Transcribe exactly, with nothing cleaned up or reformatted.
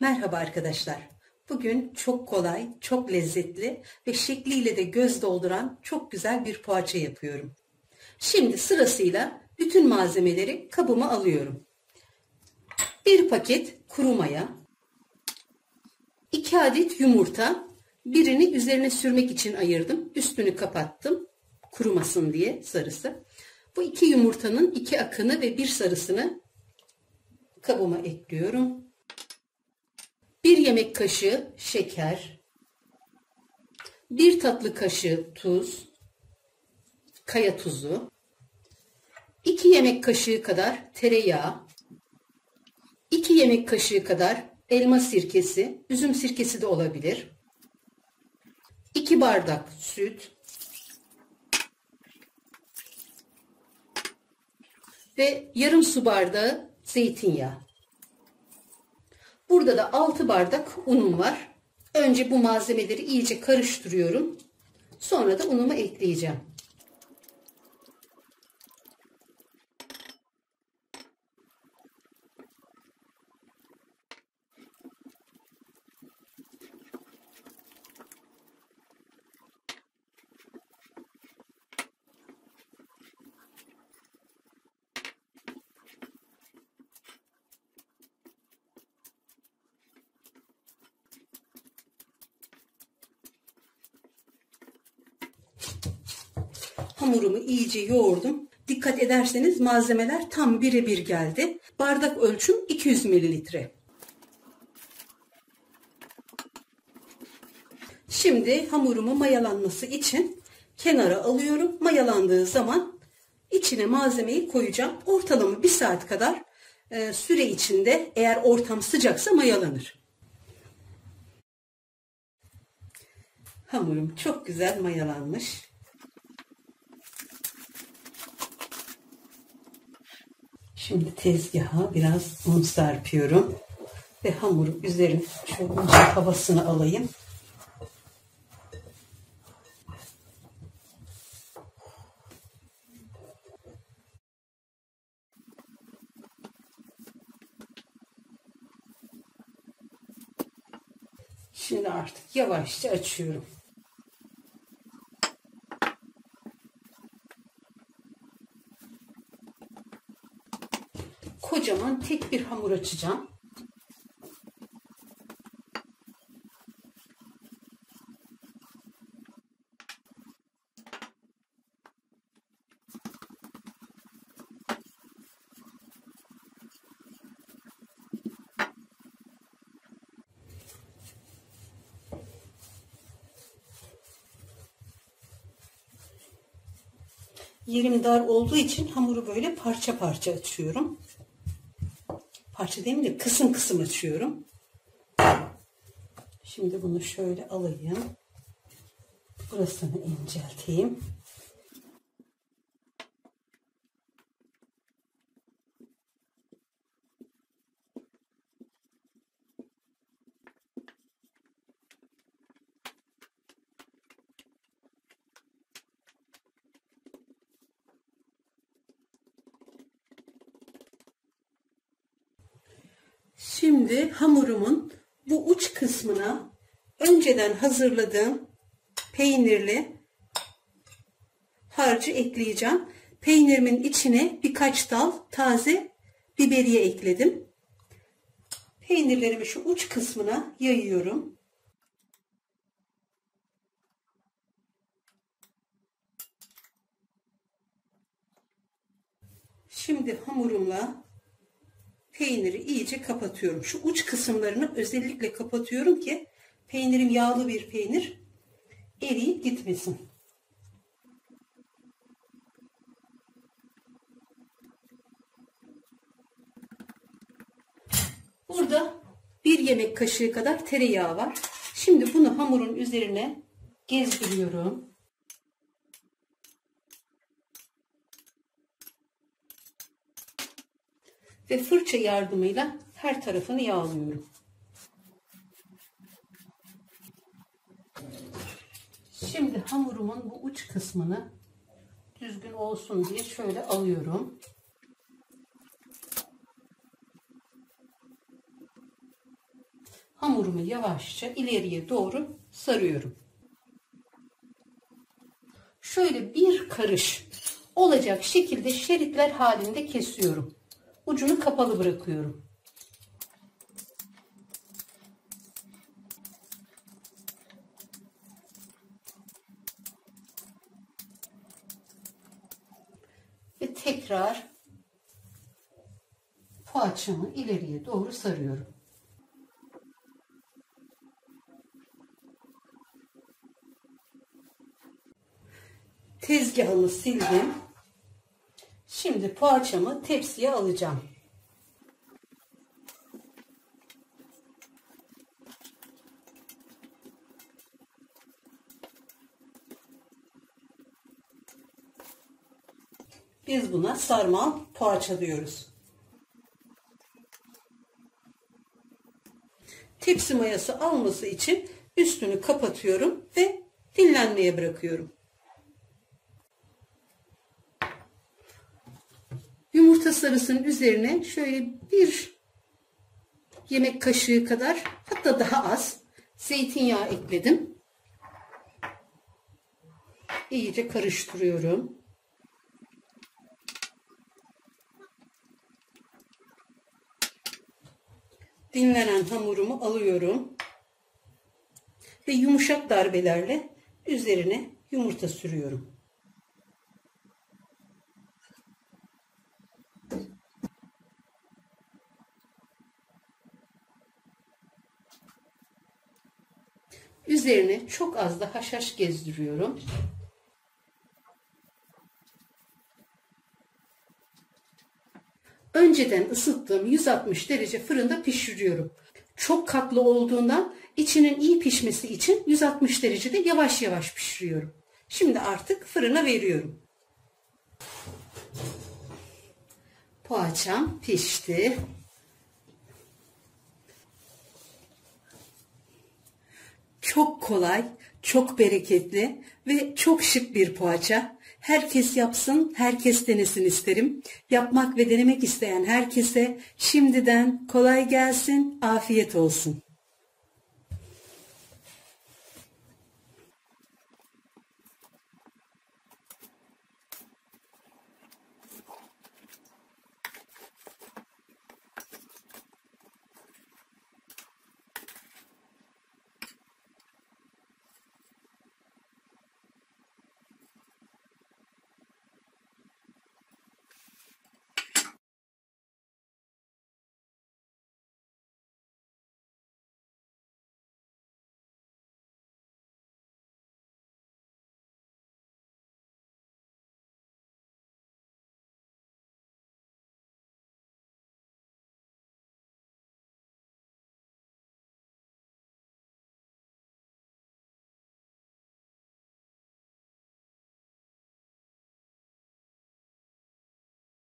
Merhaba arkadaşlar. Bugün çok kolay, çok lezzetli ve şekliyle de göz dolduran çok güzel bir poğaça yapıyorum. Şimdi sırasıyla bütün malzemeleri kabıma alıyorum. bir paket kuru maya, iki adet yumurta, birini üzerine sürmek için ayırdım. Üstünü kapattım, kurumasın diye sarısı. Bu iki yumurtanın iki akını ve bir sarısını kabıma ekliyorum. bir yemek kaşığı şeker, bir tatlı kaşığı tuz, kaya tuzu, iki yemek kaşığı kadar tereyağı, iki yemek kaşığı kadar elma sirkesi, üzüm sirkesi de olabilir, iki bardak süt ve yarım su bardağı zeytinyağı. Burada da altı bardak unum var. Önce bu malzemeleri iyice karıştırıyorum. Sonra da unumu ekleyeceğim. Hamurumu iyice yoğurdum. Dikkat ederseniz malzemeler tam birebir geldi. Bardak ölçüm iki yüz mililitre. Şimdi hamurumu mayalanması için kenara alıyorum. Mayalandığı zaman içine malzemeyi koyacağım. Ortalama bir saat kadar süre içinde, eğer ortam sıcaksa mayalanır. Hamurum çok güzel mayalanmış. Şimdi tezgaha biraz un serpiyorum ve hamuru üzerine şöyle havasını alayım. Şimdi artık yavaşça açıyorum. Kocaman tek bir hamur açacağım. Yerim dar olduğu için hamuru böyle parça parça açıyorum. Parça değil de kısım kısım açıyorum. Şimdi bunu şöyle alayım. Burasını incelteyim. Şimdi hamurumun bu uç kısmına önceden hazırladığım peynirli harcı ekleyeceğim. Peynirimin içine birkaç dal taze biberiye ekledim. Peynirlerimi şu uç kısmına yayıyorum. Şimdi hamurumla peyniri iyice kapatıyorum. Şu uç kısımlarını özellikle kapatıyorum ki peynirim yağlı bir peynir, eriyip gitmesin. Burada bir yemek kaşığı kadar tereyağı var. Şimdi bunu hamurun üzerine gezdiriyorum. Ve fırça yardımıyla her tarafını yağlıyorum. Şimdi hamurumun bu uç kısmını düzgün olsun diye şöyle alıyorum. hamurumu yavaşça ileriye doğru sarıyorum. Şöyle bir karış olacak şekilde şeritler halinde kesiyorum. Ucunu kapalı bırakıyorum. Ve tekrar poğaçamı ileriye doğru sarıyorum. Tezgahımı sildim. Şimdi poğaçamı tepsiye alacağım. Biz buna sarmal poğaça diyoruz. Tepsi mayası alması için üstünü kapatıyorum ve dinlenmeye bırakıyorum. Yumurta sarısının üzerine şöyle bir yemek kaşığı kadar, hatta daha az zeytinyağı ekledim. İyice karıştırıyorum. Dinlenen hamurumu alıyorum ve yumuşak darbelerle üzerine yumurta sürüyorum. Üzerine çok az da haşhaş gezdiriyorum. Önceden ısıttığım yüz altmış derece fırında pişiriyorum. Çok katlı olduğundan içinin iyi pişmesi için yüz altmış derecede yavaş yavaş pişiriyorum. Şimdi artık fırına veriyorum. Poğaçam pişti. Çok kolay, çok bereketli ve çok şık bir poğaça. Herkes yapsın, herkes denesin isterim. Yapmak ve denemek isteyen herkese şimdiden kolay gelsin, afiyet olsun.